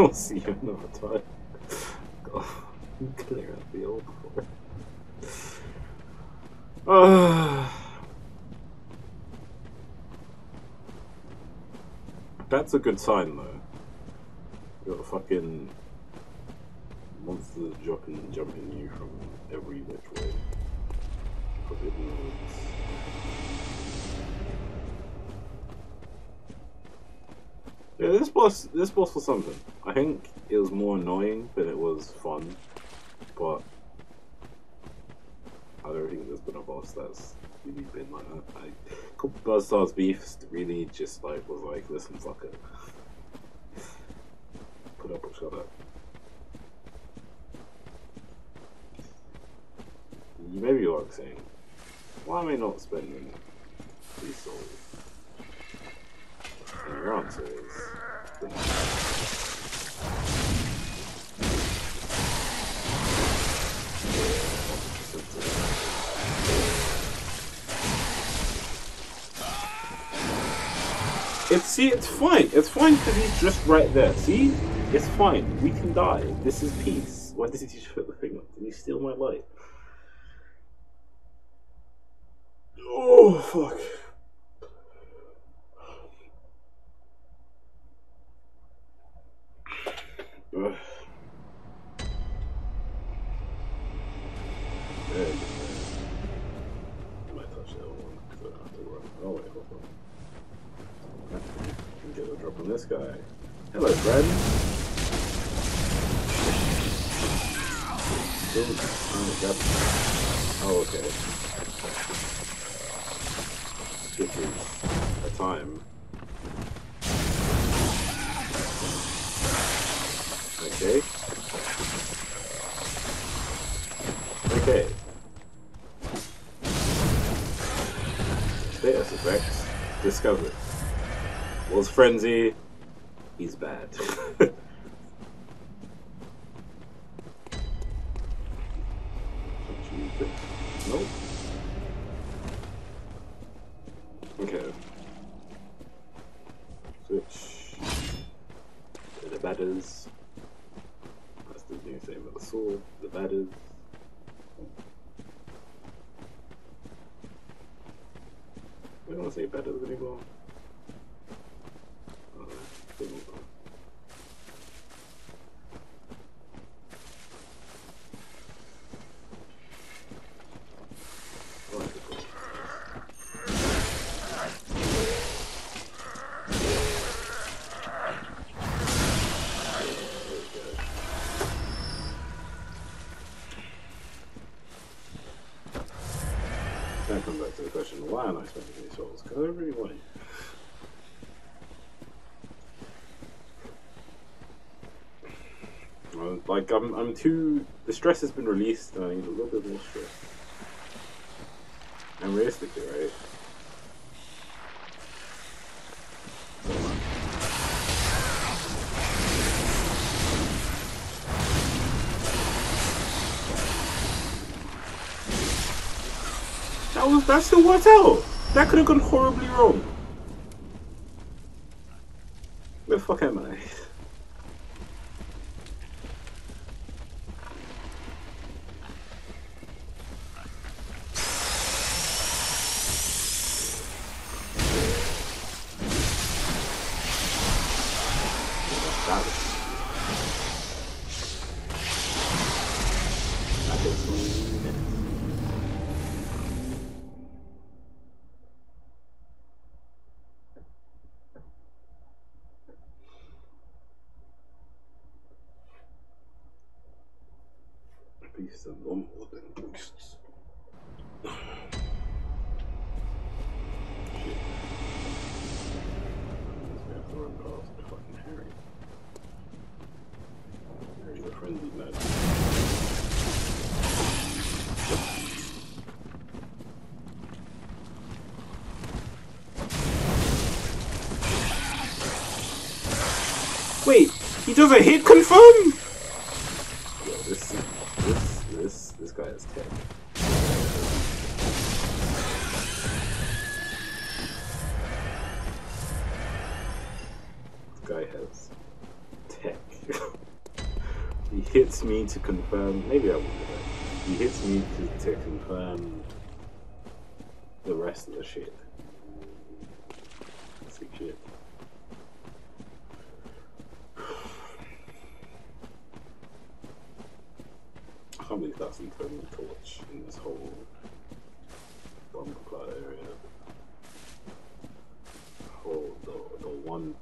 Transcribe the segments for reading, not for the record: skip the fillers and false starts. We'll see you another time. God, clear out the old floor. That's a good sign, though. You got fucking monsters jumping you from every which way. Yeah, this boss was something. I think it was more annoying than it was fun, but I don't think there's been a boss that's really been like that. Buzzstar's beef really just like was like, listen, fuck it, put up or shut up. Maybe you are saying, why am I not spending these souls? And your answer is. It's fine because he's just right there. See? It's fine. We can die. This is peace. Why did he just put the thing up? Did he steal my light? Oh, fuck. Ugh. This guy. Hello, friend. Oh, okay. This is a time. Okay. Okay. Status effects discovered. Wolf's Frenzy. He's bad. Nope. Okay. Switch to the badders. That's the new thing with the sword. The badders. We don't want to say badders anymore. Why am I spending these souls? Because I don't really want it. Like I'm too. The stress has been released, and I need a little bit more stress. And realistically, right? That still worked out! That could have gone horribly wrong. Where the fuck am I? Wait, he does a hit confirm? Yo, this guy is dead. This guy has tech. me to confirm. Maybe I will do it. He hits me to confirm the rest of the shit. That's a shit. I can't believe that's an thermal torch in this whole bomb plot area. Oh, the one.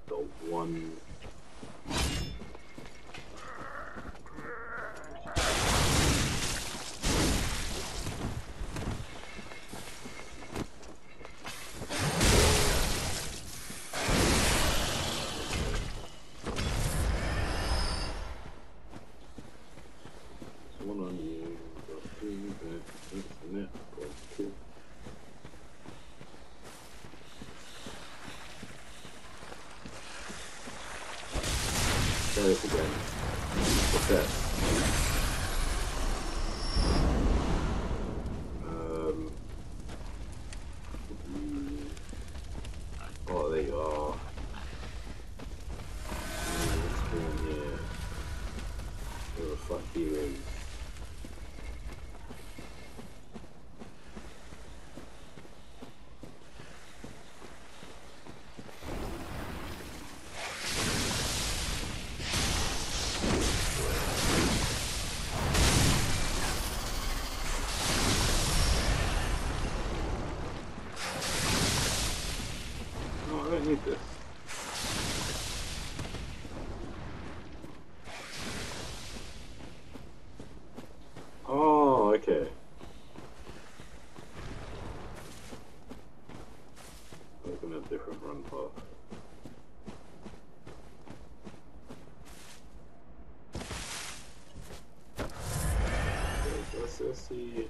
See,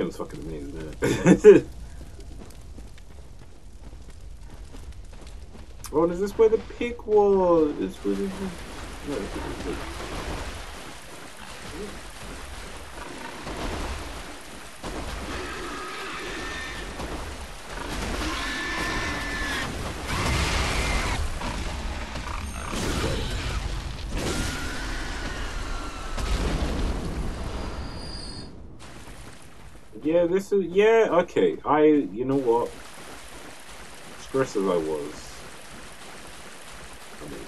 it was fucking amazing, isn't it? Oh, is this where the pig was? It's really... No, it's really... Yeah, this is, yeah, okay, you know what, stressed as I was, I mean,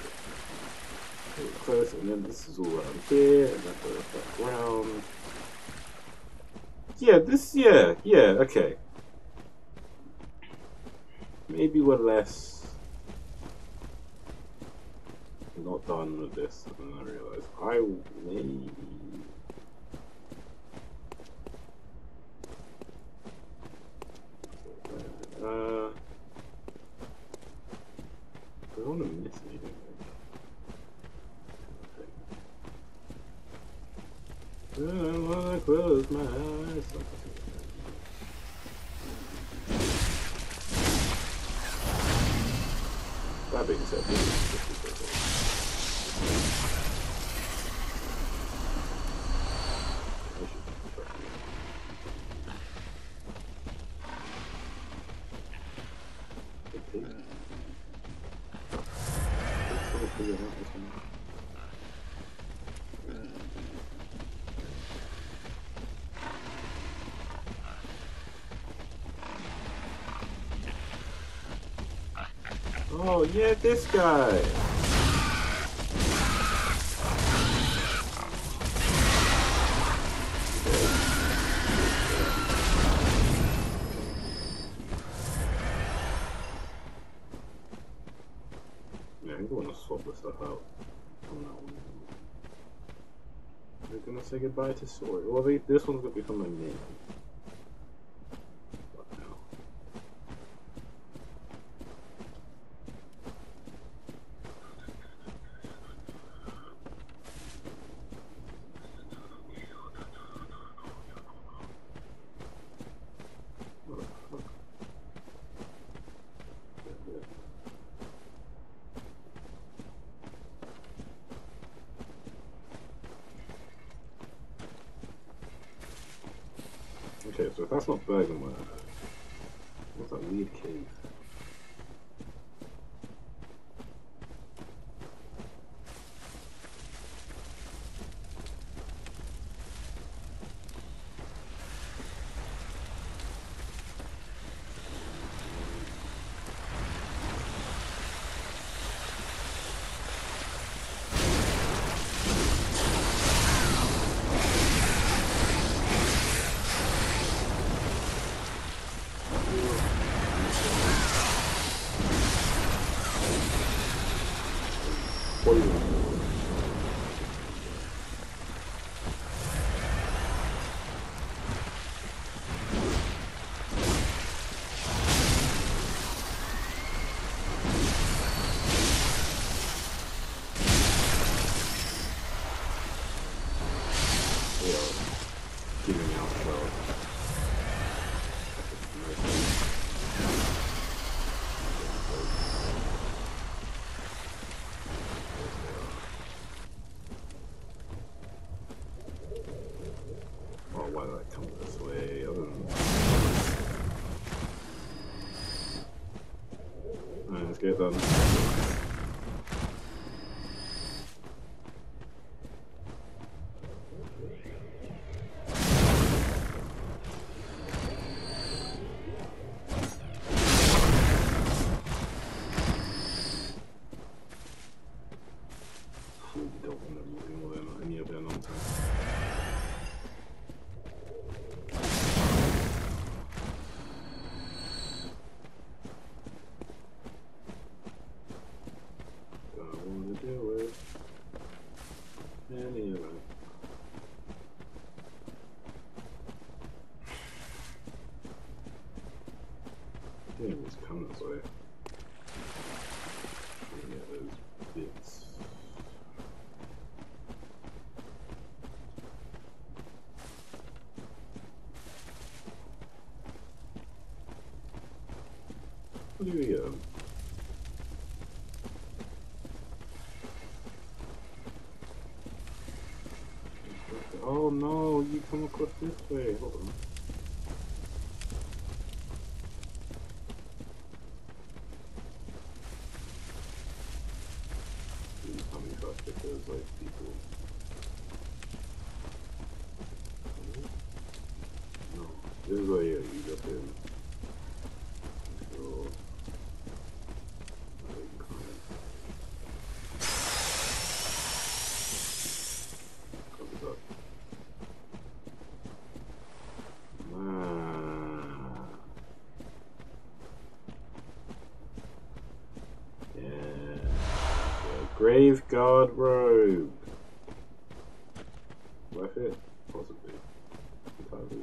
it was close, and then this is all around here, and that goes back around, yeah, this, yeah, okay, maybe we're less, not done with this, and I realise, maybe, I don't want to miss anything. I don't want to close my eyes. That being said, this is just a good one. Oh, yeah, this guy! say goodbye to Sora. Well, this one's gonna become my main. Okay, so if that's not bergamot, what's that weird cave? Get done. What do we get? Oh no, you come across this way. Hold on. Guard Robe. Worth it? Possibly. Entirely.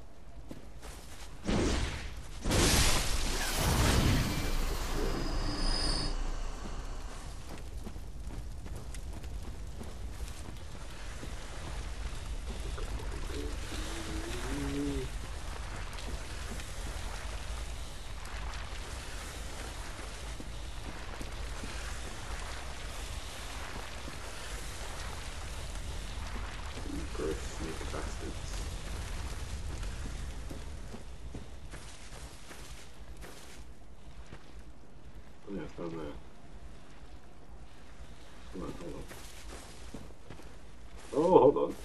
sneaky bastards. Oh yeah, it's down there. Come on, hold on. Oh, hold on.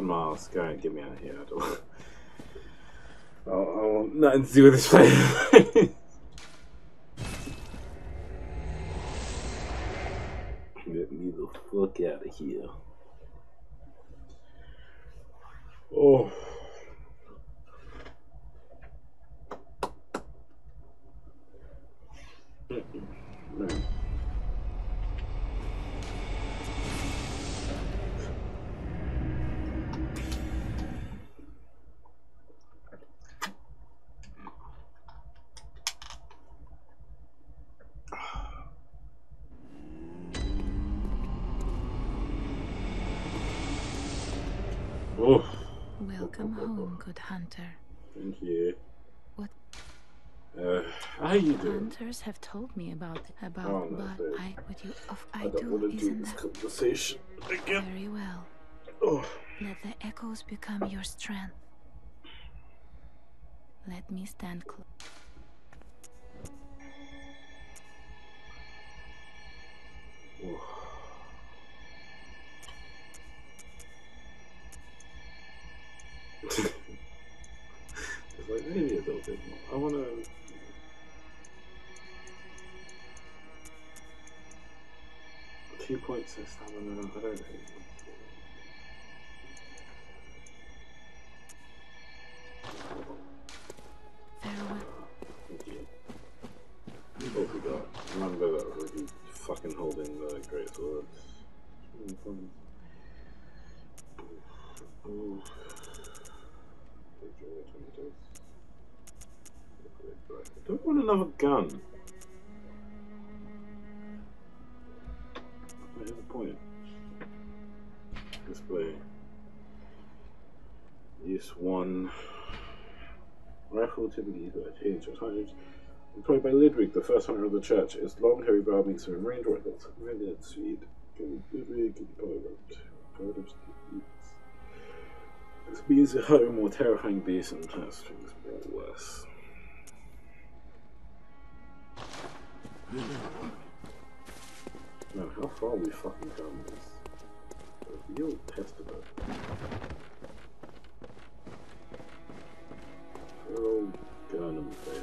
Mask, go and get me out of here. I want nothing to do with this place. Get me the fuck out of here. Oh. No. Welcome home, good hunter. Thank you. What? How are you doing? Hunters have told me about oh, no, but babe. I would you of I don't do, want to do this conversation again. Very well. Oh. Let the echoes become your strength. Let me stand close. Oh. It's like maybe a little bit more. I want to. A few points of stamina. I don't know. Thank you. What have we got? Remember that we're really fucking holding the great sword. Ooh. I don't want another gun. There's a point. Display. Use one. Rifle typically used by a change of hundreds. Employed by Ludwig, the first hunter of the church. Its long, hairy brow makes a range rifle. Really sweet. Ludwig and Boyd. This bees at home or terrifying bees sometimes things are worse. Man, how far we fucking gone this? A real test of it. Good old gun in the face.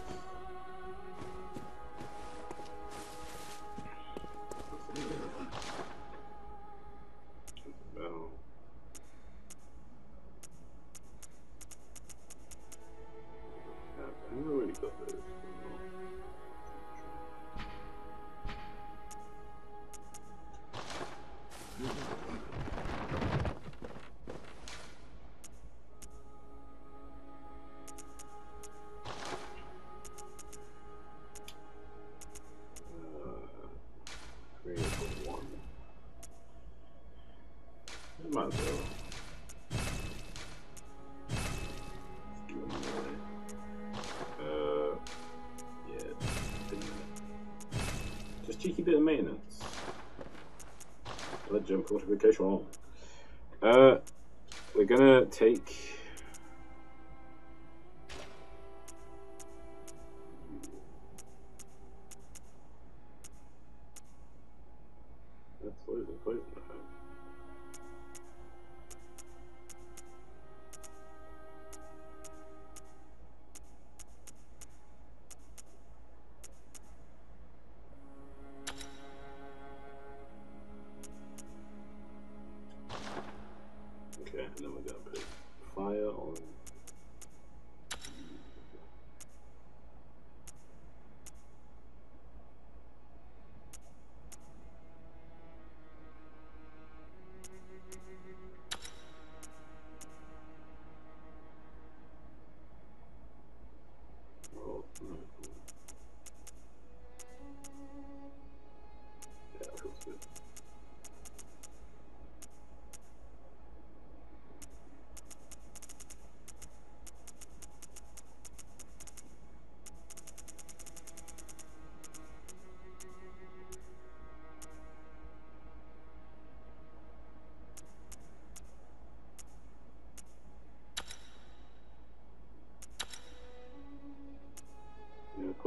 Fortification on. We're gonna take. That's losing poison, I think.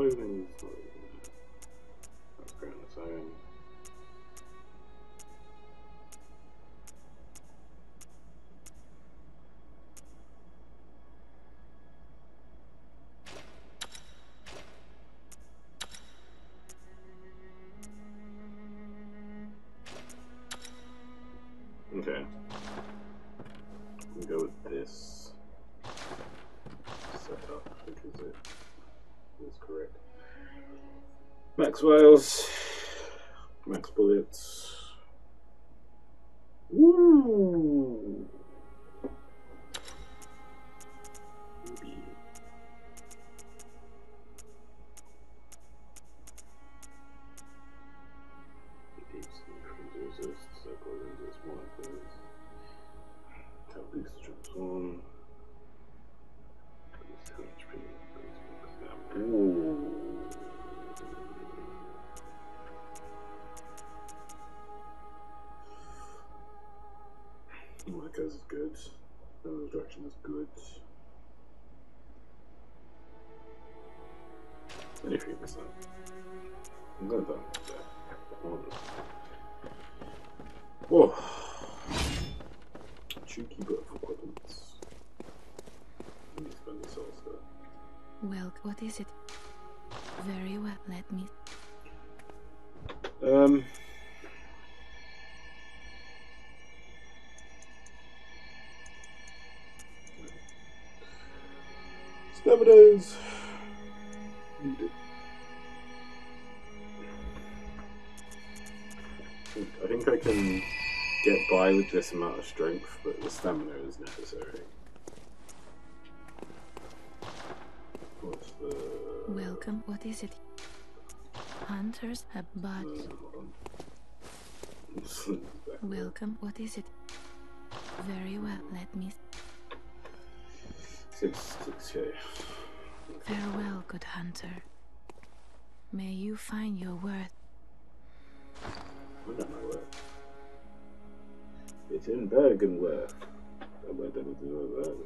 poison. That's ground its own. Okay. We'll go with this setup, which is correct. Max Wales, max bullets. Woo! Is good. The direction is good. Any 3%. I'm gonna die there. Whoa. Cheeky but for quadrants. Let me spend this also. Well, what is it? Very well, let me. Stamina needed. I think I can get by with this amount of strength, but the stamina is necessary. What's the... Welcome, what is it? Hunters have bodies. Welcome, what is it? Very well, let me... 6K. Farewell, good hunter. May you find your worth. I don't know where. It's in Bergen where. I went down to Bergen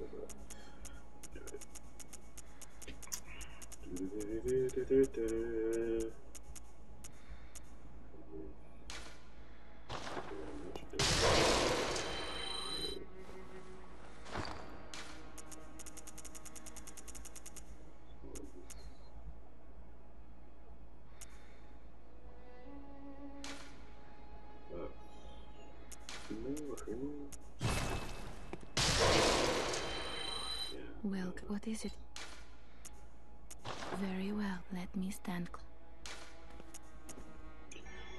where. What is it? Very well, let me stand.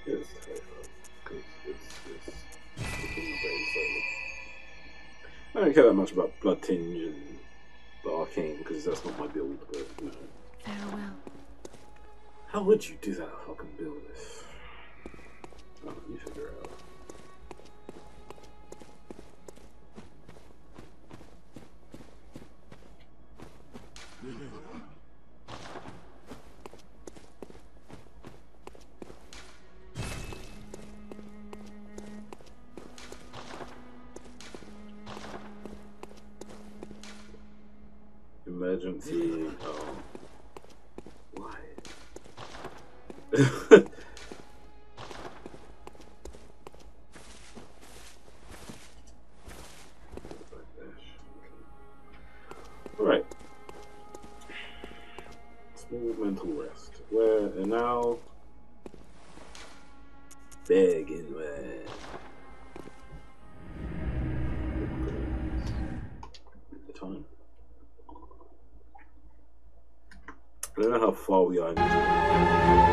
Yes, I don't care that much about blood tinge and the arcane because that's not my build, but no. Farewell. How would you do that fucking build if? Oh, you figure it out. Emergency. Oh. Why? Alright. Smooth mental rest. Where and now? Big and where? I don't know how far we are.